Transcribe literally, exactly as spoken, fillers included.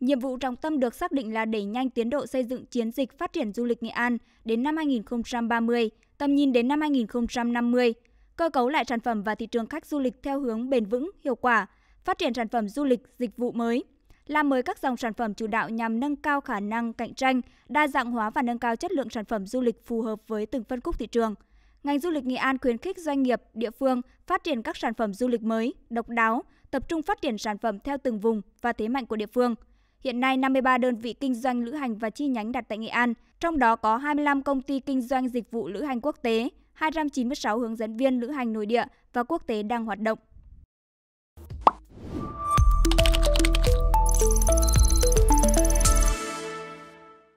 Nhiệm vụ trọng tâm được xác định là đẩy nhanh tiến độ xây dựng chiến dịch phát triển du lịch Nghệ An đến năm hai nghìn không trăm ba mươi, tầm nhìn đến năm hai nghìn không trăm năm mươi, cơ cấu lại sản phẩm và thị trường khách du lịch theo hướng bền vững, hiệu quả, phát triển sản phẩm du lịch, dịch vụ mới, làm mới các dòng sản phẩm chủ đạo nhằm nâng cao khả năng cạnh tranh, đa dạng hóa và nâng cao chất lượng sản phẩm du lịch phù hợp với từng phân khúc thị trường. Ngành du lịch Nghệ An khuyến khích doanh nghiệp, địa phương phát triển các sản phẩm du lịch mới, độc đáo, tập trung phát triển sản phẩm theo từng vùng và thế mạnh của địa phương. Hiện nay, năm mươi ba đơn vị kinh doanh lữ hành và chi nhánh đặt tại Nghệ An, trong đó có hai mươi lăm công ty kinh doanh dịch vụ lữ hành quốc tế, hai trăm chín mươi sáu hướng dẫn viên lữ hành nội địa và quốc tế đang hoạt động.